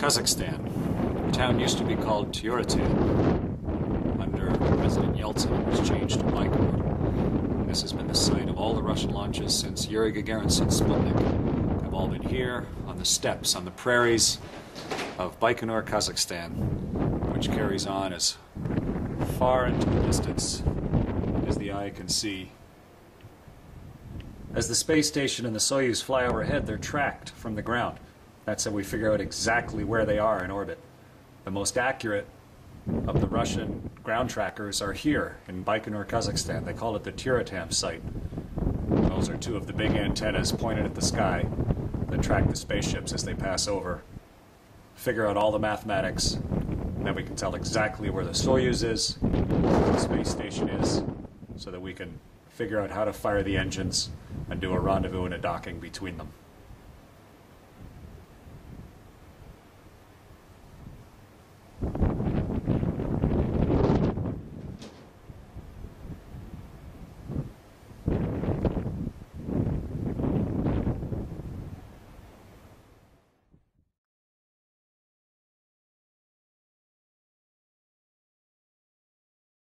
Kazakhstan. The town used to be called Tyuratam. Under President Yeltsin, it was changed to Baikonur. This has been the site of all the Russian launches since Yuri Gagarin's Sputnik. They've all been here, on the steppes, on the prairies of Baikonur, Kazakhstan, which carries on as far into the distance as the eye can see. As the space station and the Soyuz fly overhead, they're tracked from the ground. That's how we figure out exactly where they are in orbit. The most accurate of the Russian ground trackers are here in Baikonur, Kazakhstan. They call it the Tyuratam site. Those are two of the big antennas pointed at the sky that track the spaceships as they pass over. Figure out all the mathematics, and then we can tell exactly where the Soyuz is, where the space station is, so that we can figure out how to fire the engines and do a rendezvous and a docking between them.